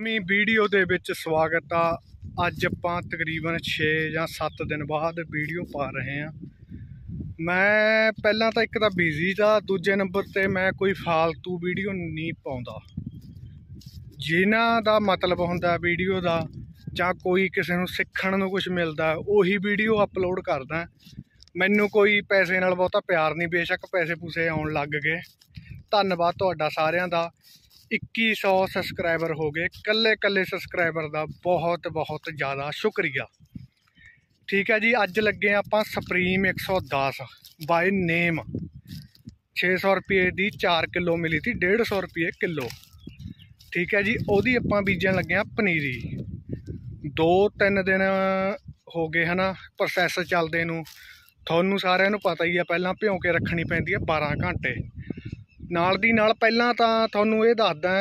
नवीं वीडियो दे विच स्वागत आ। अज आपां तकरीबन 6 या 7 दिन बाद वीडियो पा रहे हैं। मैं पहला तो एक तो बिजी था, दूजे नंबर ते मैं कोई फालतू वीडियो नहीं पाउंदा जिन्हां दा मतलब हुंदा वीडियो दा जां कोई किसी नूं सिक्खण नूं कुछ मिलदा उही वीडियो अपलोड करदा। मैनूं कोई पैसे नाल बहुता प्यार नहीं, बेशक पैसे पूसे आउण लग गए। धन्नवाद तुहाडा सारिआं दा। 2100 सबसक्राइबर हो गए, कल्ले कल्ले सबसक्राइबर का बहुत बहुत ज़्यादा शुक्रिया। ठीक है जी, अज लगे आप सुप्रीम 110 बाय नेम। 600 रुपये की 4 किलो मिली थी, 150 रुपये किलो। ठीक है जी, ओदी आपां बीजन लगे पनीरी। 2-3 दिन हो गए है ना प्रोसैस चलदे नूं। तुहानूं सारिआं नूं पता ही है, पहलां भिउं के रखनी पैंदी है 12 घंटे। नाल दी नाल पहला तो थोनू ये दसदा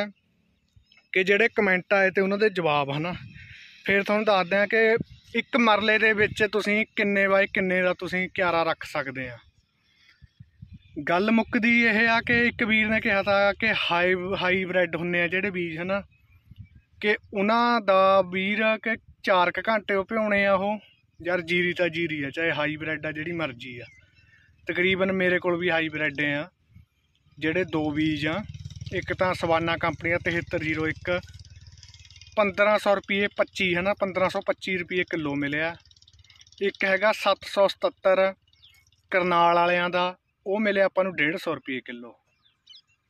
कि जेडे कमेंट आए तो उन्होंने जवाब है ना, फिर थोनू दसदा कि एक मरले दे विच तुसीं किन्ने बाय किन्ने दा तुसीं क्यारा रख सकदे आ। गल मुक्कदी यह आ कि एक वीर ने कहा था कि हाईब्रिड हुंदे आ जेडे बीज है ना, कि उन्हां दा वीर के 4 घंटे भिउणे आ। ओह यार जीरी तां जीरी है, चाहे हाईब्रिड आ जिहड़ी मर्जी आ। तकरीबन मेरे कोल भी हाईब्रिड आ जेडे 2 बीज आ। एक तो सवाना कंपनी का 7301 1500 रुपये 25 है ना, 1525 रुपये किलो मिले। एक है 777 करनाल वालियां दा, वो मिले आपको 150 रुपये किलो।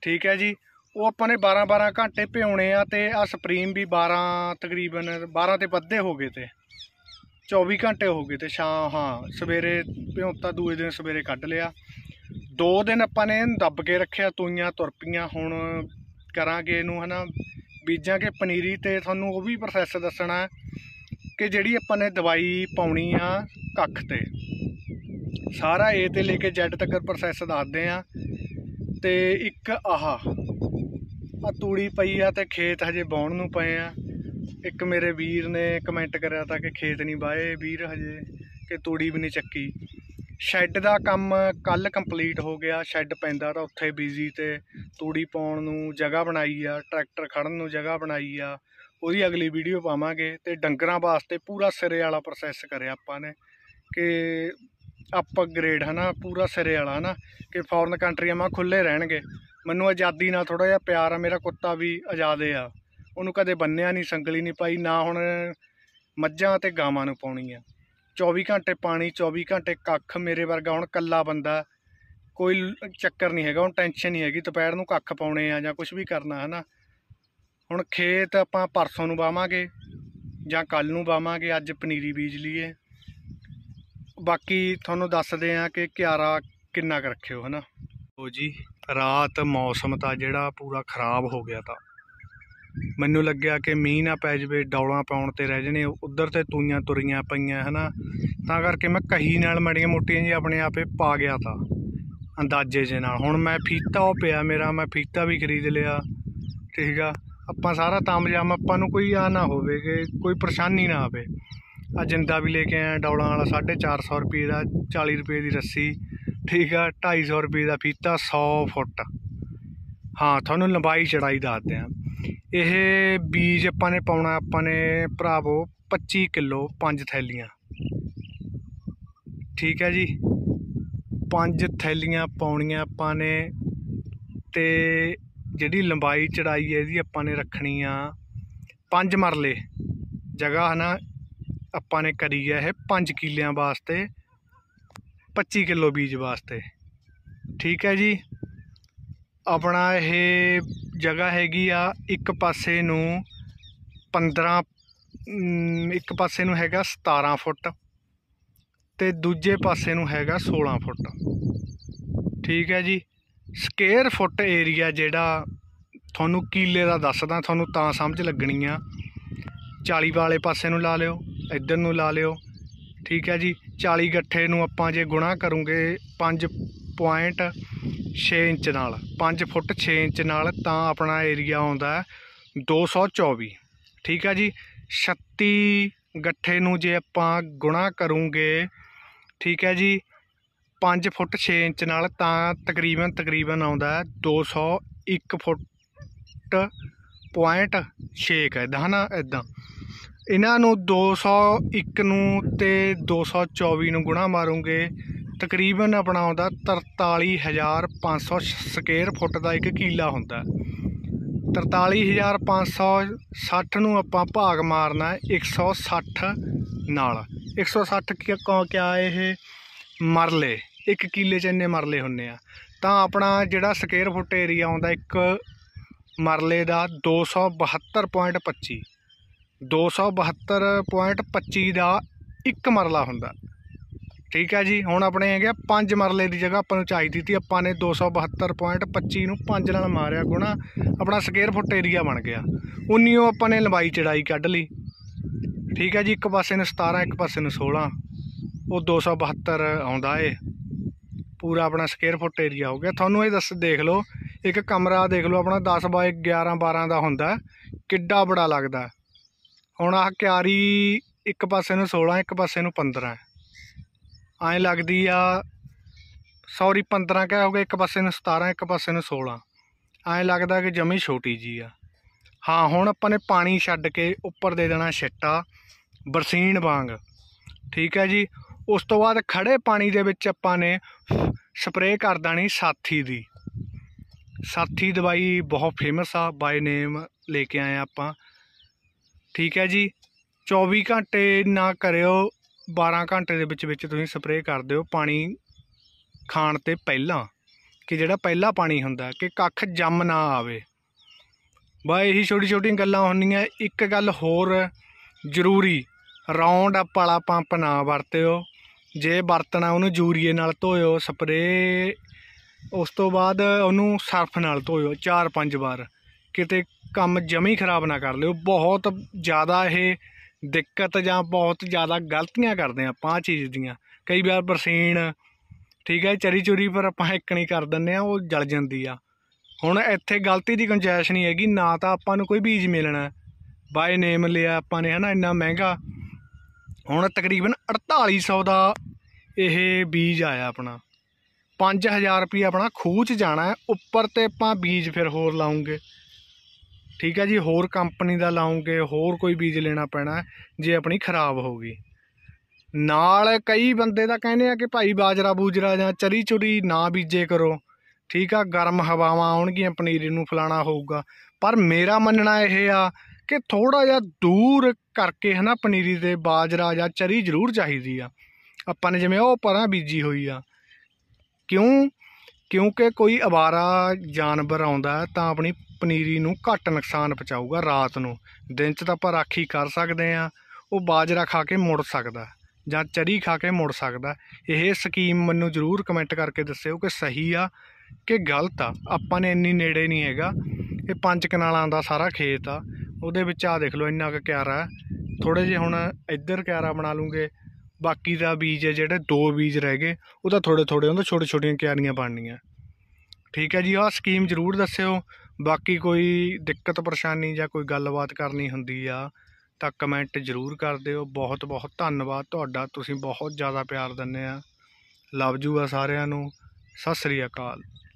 ठीक है जी, वो अपने 12-12 घंटे भिउने आ। तो आ सुप्रीम भी 12 तकरीबन 12 तो वधे हो गए थे, 24 घंटे हो गए थे। हाँ, सवेरे भिउंता, दूए दिन सवेरे कढ लिया। 2 दिन आपां ने दब के रखिया, तुईयां तुरपियां। हुण करांगे इहनूं है ना, बीजांगे पनीरी। ते तुहानूं ओह भी प्रोसैस दस्सणा कि जिहड़ी आपां ने दवाई पाउणी आ कख ते, सारा ए ते लेके जैड तक प्रोसैस दस्सदे आ। ते एक आह तूड़ी पई आ ते खेत हजे बाउण नूं पए आ। एक मेरे वीर ने कमेंट करिया था कि खेत नहीं बाए वीर हजे, कि तूड़ी भी नहीं चक्की। शैड का काम कल कंप्लीट हो गया। शैड पैंदा तां उत्थे बिजी, ते तूड़ी पाउण नूं जगह बनाई आ, ट्रैक्टर खड़न नूं जगह बनाई आ। उहदी अगली वीडियो पावांगे। ते डंगरां वास्ते पूरा सिरे वाला प्रोसैस करिया आपां ने, कि अप ग्रेड है ना, पूरा सिरे वाला है ना, कि फॉरन कंट्रियां मां खुल्ले रहणगे। मैनूं आज़ादी नाल थोड़ा जिहा प्यार आ। मेरा कुत्ता भी आज़ाद आ, उहनूं कदे बन्निया नहीं, संगली नहीं पाई ना। हुण मज्झां ते गावां नूं पाउणी आ। 24 घंटे पानी, 24 घंटे कख। मेरे वर्गा हुण कल्ला बंदा, कोई चक्कर नहीं है, हुण टेंशन नहीं हैगी। दोपहर नूं कख पाउने आ जां कुछ भी करना है ना। हुण खेत आपां परसों नूं वावांगे जां कल नूं वावांगे। अज पनीरी बीज लीए। बाकी तुहानूं दस्सदे आ कि क्यारा किन्ना क रखियो है ना। ओ जी, रात मौसम तां जिहड़ा पूरा खराब हो गया। तां मैनू लग्या कि मीह ना पै जाए, डौलां पाउण ते रह जाणे। उधर तो तूईयां तुरियां पईयां है ना, तां करके मैं कही नाल मड़ियां मोटियां जी अपने आप ही पा गया था अंदाजे जे नाल। हुण मैं फीता ओ पिया मेरा, मैं फीता भी खरीद लिया। ठीक आ, आपां सारा तामजाम, आपां नूं कोई आ ना होवे कि कोई परेशानी ना आवे। आ जिंदा भी लेके आया डौलां वाला, 450 रुपये का, 40 रुपये की रस्सी। ठीक आ, 250 रुपये का फीता, 100 फुट। हाँ, तुहानूं लंबाई चढ़ाई दसदे आ। यह बीज अपने पाउना अपने भरावो 25 किलो, 5 थैलियाँ। ठीक है जी, 5 थैलियाँ पाउणियाँ अपने। ते जिहड़ी लंबाई चढ़ाई है इहदी अपने रखनी आ 5 मरले जगह है ना। अपने करी है यह 5 किलियां वास्ते, 25 किलो बीज वास्ते। ठीक है जी, अपना यह जगह हैगी आ। एक पासे नूं 15, एक पासे नूं हैगा 17 फुट ते दूजे पासे नूं हैगा 16 फुट। ठीक है जी, स्केयर फुट एरिया जेड़ा तुहानूं किले दा दसदा, तुहानूं तां समझ लगणी आ। 40 वाले पासे नूं ला लिओ, इधर नूं ला लिओ। ठीक है जी, 40 गट्ठे नूं आपां जे गुणा करूंगे 5.6 इंच नाल, 5 फुट 6 इंच नाल, तां अपना एरिया आउंदा 224। ठीक है जी, 36 गट्ठे नूं जे आपां गुणा करूंगे, ठीक है जी, 5 फुट 6 इंच नाल, तां तकरीबन आउंदा 201 फुट 0.6 है ना इदा। इन्हों 201 224 गुणा मारूंगे तकरीबन अपना आता 43,500 स्केयर फुट का एक किला होंदा। 43,560 नूं आपां भाग मारना 160 नाल। 160 क्या है मरले, एक किले च इन्ने मरले होंदे आ, तां अपना जिहड़ा स्केयर फुट एरिया आउंदा एक मरले का 272.25 का एक मरला होंदा। ठीक है जी, हुण अपने है 5 मरले की जगह अपन चाहिए थी, अपा ने 272.25 नूं 5 नाल मारिया गुणा अपना स्केयर फुट एरिया बन गया। उन्नीयों अपा ने लंबाई चढ़ाई कढ़ ली। ठीक है जी, एक पासे नूं 17 एक पासे नूं 16, वो 272 आउंदा है। पूरा अपना स्केयर फुट एरिया हो गया। थानू ये देख लो, एक कमरा देख लो अपना 10 बाय 11 12 का होंदा, किड्डा बड़ा लगदा। हुण आह क्यारी एक पासे नूं 16 एक पासे नूं 15 आए लगदी आ, सॉरी 15 क्या हो गया, एक पासे नूं 17 एक पासे नूं 16 आए लगदा कि जमी छोटी जी आ। हाँ, हुण आपां ने पानी छड्ड के उपर दे देना छिट्टा बरसीन वांग। ठीक है जी, उस तो बाद खड़े पानी दे विच आपां ने स्प्रे कर देनी साथी दी। साथी दवाई बहुत फेमस आ, बाय नेम लेके आए आपां। ठीक है जी, 24 घंटे ना करो, 12 घंटे दे विच विच तुसीं स्प्रे कर दिओ पानी खाण ते पहलां, कि जिहड़ा पहला पानी हुंदा कि कख जम ना आवे। बस यही छोटी छोटी गल्लां होंदियां। एक गल होर जरूरी, राउंड अप वाला पंप ना वरतिओ, जे वरतना उन्होंने यूरीए नाल धोयो, स्प्रे उस तो बाद उन्होंने सर्फ नाल धोयो 4-5 बार, किते काम जमी खराब ना कर लिओ। बहुत ज़्यादा ये दिक्कत या बहुत ज़्यादा गलतियां करते हैं आप आ चीज़ दियाँ। कई बार बरसीन ठीक है चरी चुरी पर आप एक नहीं कर दें, वो जल जाती आ। हुण इत्थे गलती की गुंजाइश नहीं हैगी, ना तो आपां नूं कोई बीज मिलना, बाय नेम लिया आपां ने, है ना, इन्ना महंगा। हुण तकरीबन 4800 का यह बीज आया अपना, 5000 रुपये अपना खूह च जाना है। उपर तो आपां बीज फिर होर लाऊंगे। ठीक है जी, होर कंपनी का लाऊंगे, होर कोई बीज लेना पैना जे अपनी खराब होगी नाल। कई बंदे तां कहंदे आ कि भाई बाजरा बूजरा जां चरी चुरी ना बीजे करो, ठीक है, गर्म हवावां आउणगियां, पनीरी नूं फलाना होऊगा। पर मेरा मनना यह आ कि थोड़ा जा दूर करके, है ना, पनीरी दे बाजरा जां चरी जरूर चाहीदी आ आपां ने, जिवें ओह परां बीजी होई आ। क्योंकि कोई अवारा जानवर आउंदा तां अपनी पनीरी नूं घट नुकसान पहुँचाऊगा। रात नूं, दिन च तां आपां राखी कर सकदे आ, ओह बाजरा खा के मुड़ सकदा जां चरी खा के मुड़ सकदा। यह स्कीम मैनूं जरूर कमेंट करके दस्सिओ कि सही आ कि गलत आ। आपां ने इन्नी नेड़े नहीं हैगा, ये 5 कनालां दा सारा खेत आ, उहदे विच आ देख लो इन्ना क क्यारा, थोड़े जे हुण इधर क्यारा बना लूँगे। बाकी दा बीज है जिहड़े 2 बीज रह गए, उहदा थोड़े थोड़े उहदा छोटे छोटियां क्यारियां बननियां। ठीक है जी, आह स्कीम जरूर दस्सिओ। बाकी कोई दिक्कत परेशानी जां कोई गलबात करनी हुंदी आ तां कमेंट जरूर कर दिओ। बहुत बहुत धन्नवाद तुहाडा, तुसीं बहुत ज़्यादा प्यार दिंदे आ। लव जूगा सारिआं नूं, सत श्री अकाल।